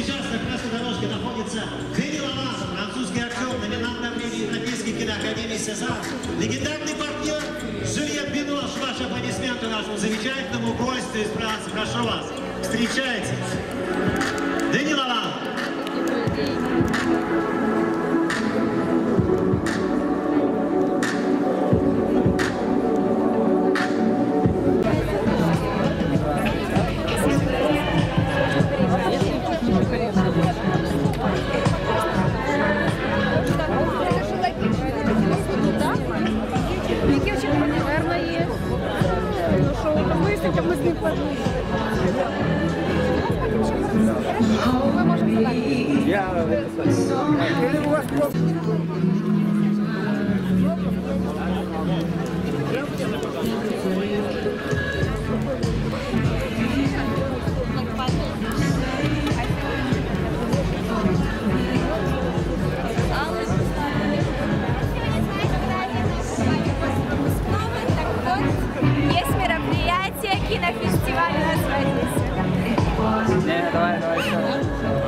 Сейчас на красной дорожке находится Кирилл Анат, французский актер, номинант на премию Европейской киноакадемии «Сезар», легендарный партнер Жюльет Бинош. Ваши аплодисменты нашему замечательному гостю из Франции. Прошу вас, встречайтесь. Мы с ним пожили. Вы можете так. Или у вас просто... Фестиваль назвались. Нет, давай, давай, давай.